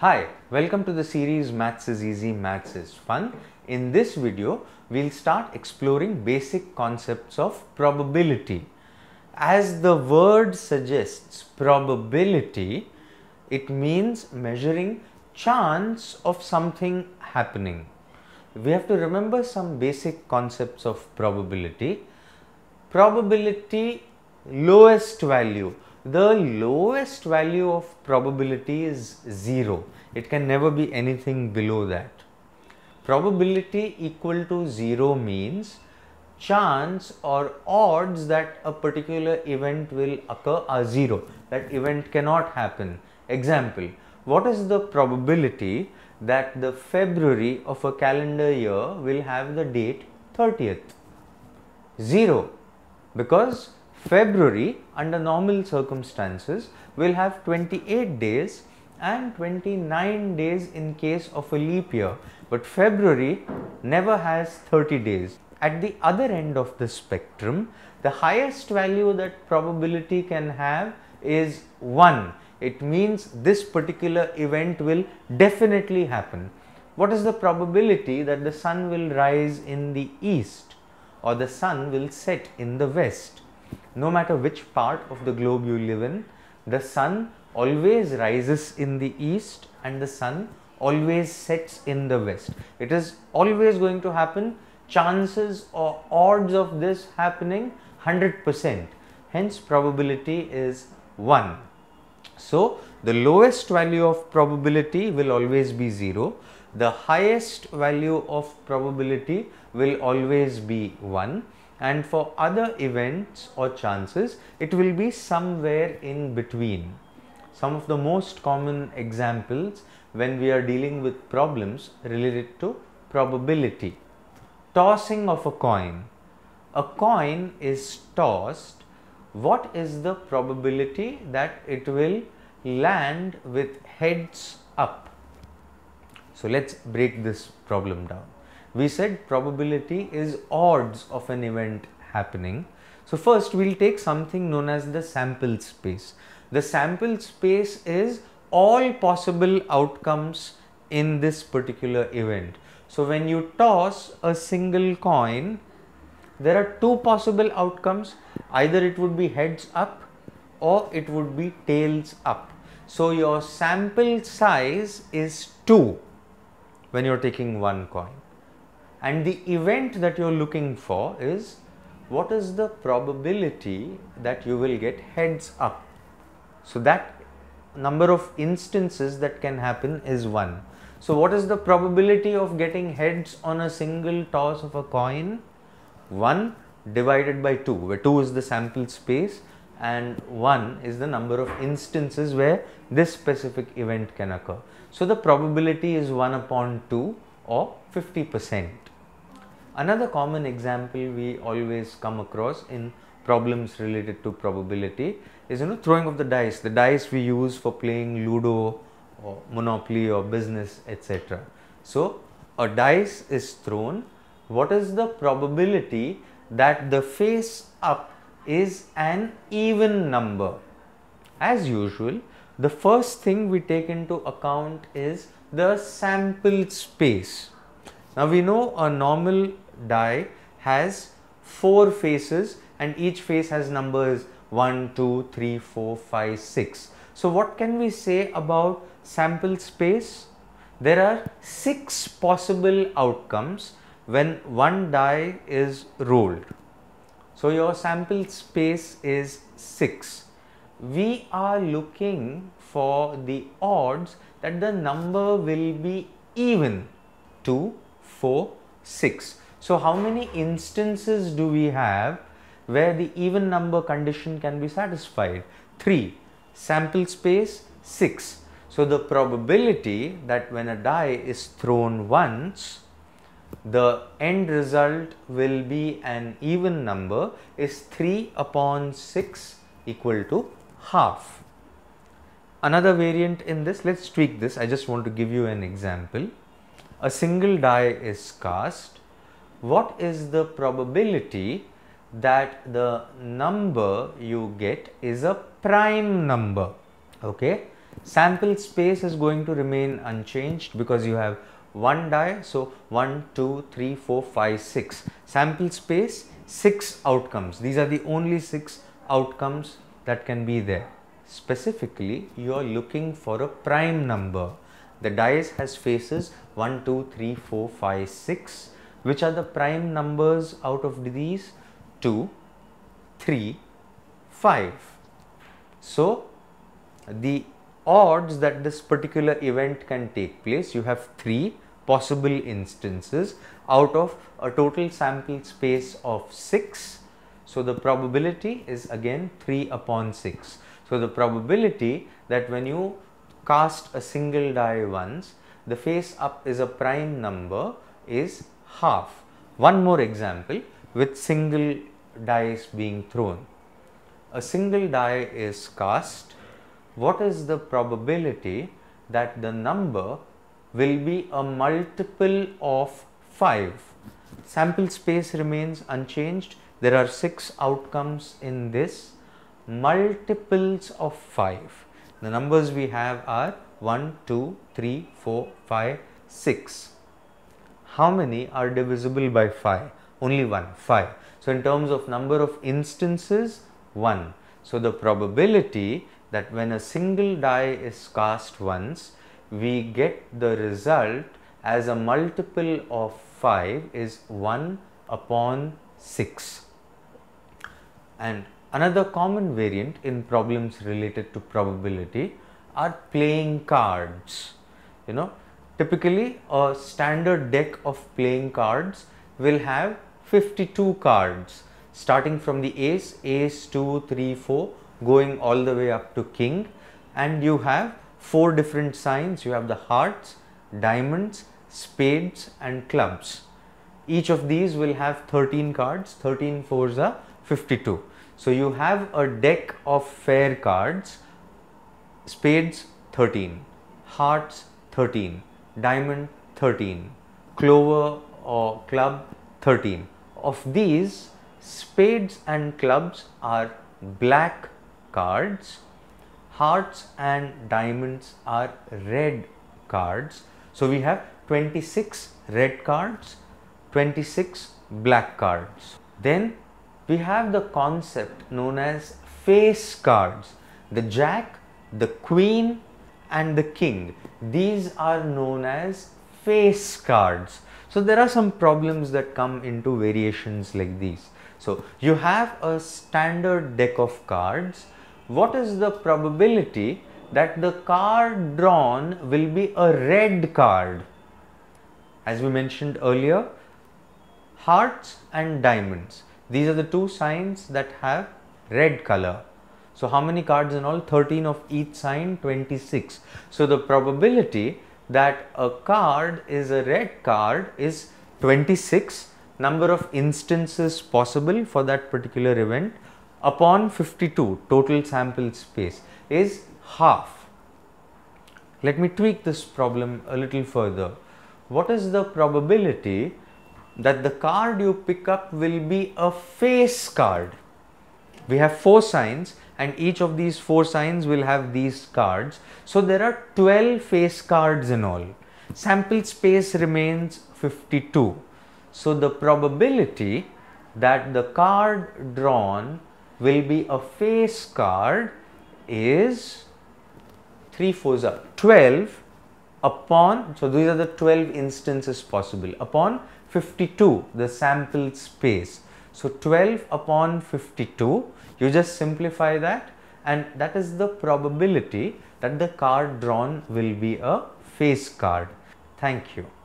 Hi, welcome to the series Maths is Easy, Maths is Fun. In this video, we'll start exploring basic concepts of probability. As the word suggests, probability, it means measuring chance of something happening. We have to remember some basic concepts of probability. Probability, lowest value. The lowest value of probability is 0. It can never be anything below that. Probability equal to 0 means chance or odds that a particular event will occur are 0. That event cannot happen. Example, what is the probability that the February of a calendar year will have the date 30th? 0. Because February under normal circumstances will have 28 days and 29 days in case of a leap year, but February never has 30 days. At the other end of the spectrum, the highest value that probability can have is 1. It means this particular event will definitely happen. What is the probability that the sun will rise in the east or the sun will set in the west? No matter which part of the globe you live in, the sun always rises in the east and the sun always sets in the west. It is always going to happen. Chances or odds of this happening 100%. Hence, probability is 1. So, the lowest value of probability will always be 0. The highest value of probability will always be 1. And for other events or chances, it will be somewhere in between. Some of the most common examples when we are dealing with problems related to probability. Tossing of a coin. A coin is tossed. What is the probability that it will land with heads up? So let's break this problem down. We said probability is odds of an event happening. So first we'll take something known as the sample space. The sample space is all possible outcomes in this particular event. So when you toss a single coin, there are two possible outcomes. Either it would be heads up or it would be tails up. So your sample size is 2 when you're taking one coin. And the event that you are looking for is, what is the probability that you will get heads up? So that number of instances that can happen is 1. So what is the probability of getting heads on a single toss of a coin? 1 divided by 2, where 2 is the sample space and 1 is the number of instances where this specific event can occur. So the probability is 1/2 or 50%. Another common example we always come across in problems related to probability is, throwing of the dice. The dice we use for playing Ludo or Monopoly or business, etc. So a dice is thrown. What is the probability that the face up is an even number? As usual, the first thing we take into account is the sample space. Now we know a normal die has 4 faces and each face has numbers 1, 2, 3, 4, 5, 6. So what can we say about sample space? There are 6 possible outcomes when one die is rolled. So your sample space is 6. We are looking for the odds that the number will be even. 2, 4, 6. So how many instances do we have where the even number condition can be satisfied? 3. Sample space 6. So the probability that when a die is thrown once, the end result will be an even number is 3/6 equal to half. Another variant in this, let's tweak this. I just want to give you an example. A single die is cast. What is the probability that the number you get is a prime number? Okay, Sample space is going to remain unchanged because you have one die, so 1, 2, 3, 4, 5, 6. Sample space, 6 outcomes. These are the only 6 outcomes that can be there. Specifically, you are looking for a prime number. The dice has faces 1, 2, 3, 4, 5, 6, which are the prime numbers out of these 2, 3, 5. So, the odds that this particular event can take place, you have 3 possible instances out of a total sample space of 6. So, the probability is again 3 upon 6. So, the probability that when you cast a single die once, the face up is a prime number is half. One more example with single dice being thrown. A single die is cast. What is the probability that the number will be a multiple of 5? Sample space remains unchanged. There are 6 outcomes in this. Multiples of 5. The numbers we have are 1, 2, 3, 4, 5, 6. How many are divisible by 5? Only 1, 5. So, in terms of number of instances, 1. So, the probability that when a single die is cast once, we get the result as a multiple of 5 is 1 upon 6. And another common variant in problems related to probability are playing cards. You know, typically a standard deck of playing cards will have 52 cards, starting from the ace, ace, 2, 3, 4, going all the way up to king, and you have 4 different signs. You have the hearts, diamonds, spades and clubs. Each of these will have 13 cards, 13 fours are 52. So, you have a deck of fair cards, spades 13, hearts 13, diamond 13, clover or club 13. Of these, spades and clubs are black cards, hearts and diamonds are red cards. So, we have 26 red cards, 26 black cards. Then we have the concept known as face cards. The jack, the queen and the king. These are known as face cards. So, there are some problems that come into variations like these. So, you have a standard deck of cards. What is the probability that the card drawn will be a red card? As we mentioned earlier, hearts and diamonds. These are the two signs that have red color. So, how many cards in all? 13 of each sign, 26. So, the probability that a card is a red card is 26, number of instances possible for that particular event, upon 52, total sample space is half. Let me tweak this problem a little further. What is the probability that the card you pick up will be a face card? We have 4 signs and each of these 4 signs will have these cards. So, there are 12 face cards in all. Sample space remains 52. So, the probability that the card drawn will be a face card is 3 fours are 12 upon, so these are the 12 instances possible, upon 52, the sample space. So, 12 upon 52, you just simplify that and that is the probability that the card drawn will be a face card. Thank you.